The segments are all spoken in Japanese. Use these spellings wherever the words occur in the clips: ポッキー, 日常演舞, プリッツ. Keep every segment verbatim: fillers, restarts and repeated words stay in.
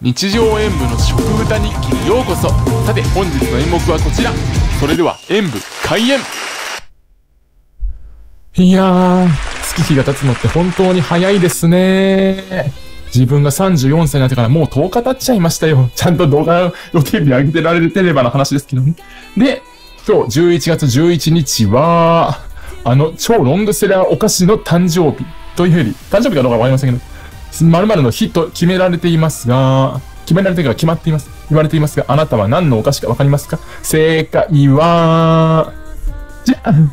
日常演舞の食歌日記にようこそ。さて本日の演目はこちら。それでは演舞開演。いやー、月日が経つのって本当に早いですね。自分がさんじゅうよんさいになってからもうとおか経っちゃいましたよ。ちゃんと動画をテレビ上げてられてればの話ですけどね。で、今日じゅういちがつじゅういちにちは、あの超ロングセラーお菓子の誕生日というより、誕生日かどうかわかりませんけど、〇〇の日と決められていますが、決められてから決まっています。言われていますが、あなたは何のお菓子かわかりますか？正解は、じゃん！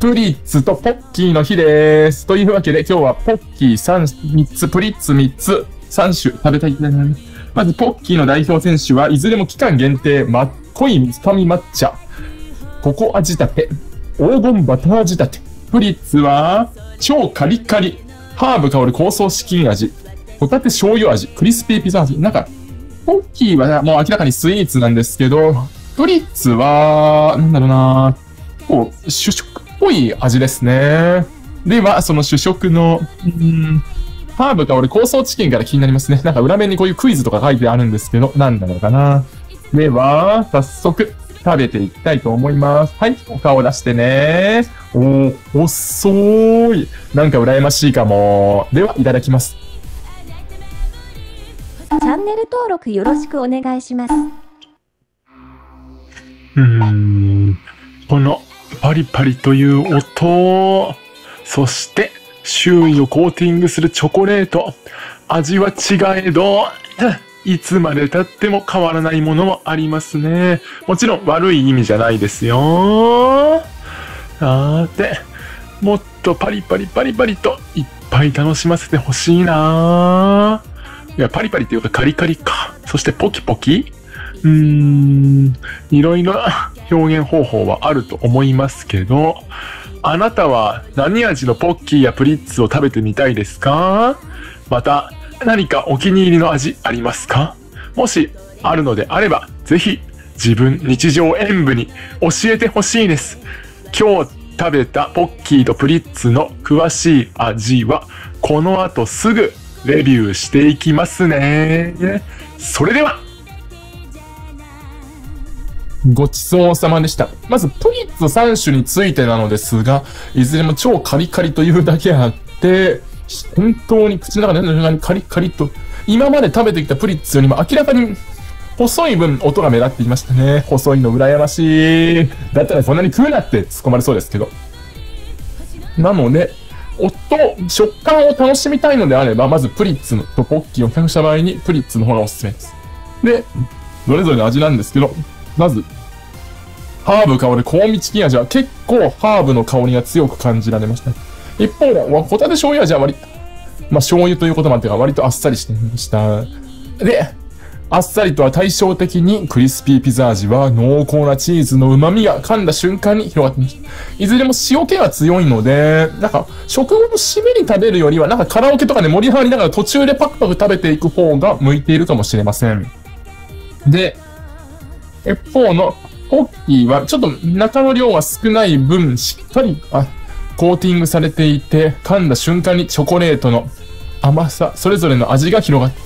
プリッツとポッキーの日です。というわけで、今日はポッキーさん、みっつ、プリッツみっつ、さんしゅ食べたいと思います。まず、ポッキーの代表選手はいずれも期間限定、まっこい水上抹茶、ココ味立て、黄金バター仕立て。プリッツは、超カリカリ、ハーブ香る香草チキン味、ホタテ醤油味、クリスピーピザ味。なんか、ポッキーはもう明らかにスイーツなんですけど、プリッツは、なんだろうなぁ、こう、主食っぽい味ですね。では、その主食の、うん、ハーブか俺、香草チキンから気になりますね。なんか裏面にこういうクイズとか書いてあるんですけど、なんなのかな。では、早速、食べていきたいと思います。はい、お顔出してね。おお、遅い。なんか羨ましいかも。では、いただきます。チャンネル登録よろしくお願いします。うーん、この、パリパリという音、そして周囲をコーティングするチョコレート、味は違えどいつまで経っても変わらないものもありますね。もちろん悪い意味じゃないですよ。さて、もっとパリパリパリパリといっぱい楽しませてほしいな。いや、パリパリっていうかカリカリか。そしてポキポキ、うーん、いろいろ表現方法はあると思いますけど、あなたは何味のポッキーやプリッツを食べてみたいですか？また何かお気に入りの味ありますか？もしあるのであれば、ぜひ自分日常演舞に教えてほしいです。今日食べたポッキーとプリッツの詳しい味はこの後すぐレビューしていきますね。それではごちそうさまでした。まず、プリッツさん種についてなのですが、いずれも超カリカリというだけあって、本当に口の中でカリカリと、今まで食べてきたプリッツよりも明らかに細い分音が目立っていましたね。細いの羨ましい。だったらそんなに食うなって突っ込まれそうですけど。なので、音、食感を楽しみたいのであれば、まずプリッツとポッキーを比較した場合に、プリッツの方がおすすめです。で、それぞれの味なんですけど、まず、ハーブ香る香味チキン味は結構ハーブの香りが強く感じられました。一方で、ホタテ醤油味は割、まあ醤油ということもあってか割とあっさりしていました。で、あっさりとは対照的にクリスピーピザ味は濃厚なチーズの旨味が噛んだ瞬間に広がっていました。いずれも塩気が強いので、なんか食後の締めに食べるよりはなんかカラオケとかで盛り上がりながら途中でパクパク食べていく方が向いているかもしれません。で、一方のポッキーはちょっと中の量が少ない分しっかりあコーティングされていて、噛んだ瞬間にチョコレートの甘さ、それぞれの味が広がって、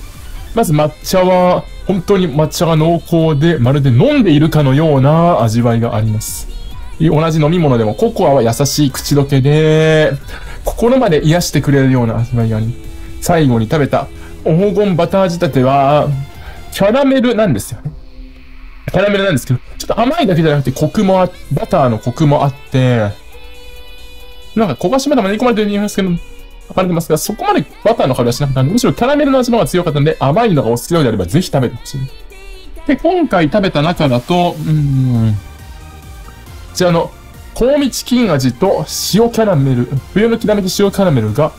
まず抹茶は本当に抹茶が濃厚で、まるで飲んでいるかのような味わいがあります。同じ飲み物でもココアは優しい口どけで心まで癒してくれるような味わいがあり、最後に食べた黄金バター仕立てはキャラメルなんですよね。キャラメルなんですけど、ちょっと甘いだけじゃなくて、コクもあ、バターのコクもあって、なんか焦がしまだ練り込まれていますけど、書かれてますが、そこまでバターの香りはしなくて、むしろキャラメルの味の方が強かったので、甘いのがお好きなのであれば、ぜひ食べてほしい。で、今回食べた中だと、うーん、こちらの、香味チキン味と塩キャラメル、冬のきらめき塩キャラメルが、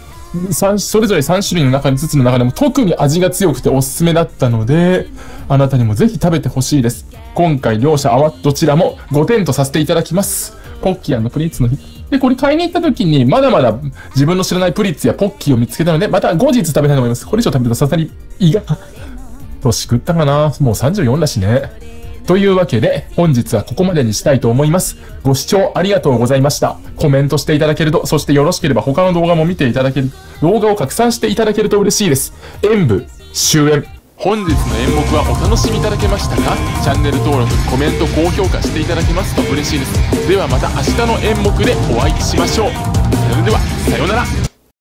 それぞれさん種類の中にずつの中でも特に味が強くておすすめだったので、あなたにもぜひ食べてほしいです。今回両者あわどちらもごてんとさせていただきます。ポッキー&プリッツの日。で、これ買いに行った時にまだまだ自分の知らないプリッツやポッキーを見つけたので、また後日食べたいと思います。これ以上食べるとさすがに胃が、年食ったかな。もうさんじゅうよんだしね。というわけで、本日はここまでにしたいと思います。ご視聴ありがとうございました。コメントしていただけると、そしてよろしければ他の動画も見ていただける、動画を拡散していただけると嬉しいです。演舞、終演。本日の演目はお楽しみいただけましたか？チャンネル登録、コメント、高評価していただけますと嬉しいです。ではまた明日の演目でお会いしましょう。それではさようなら。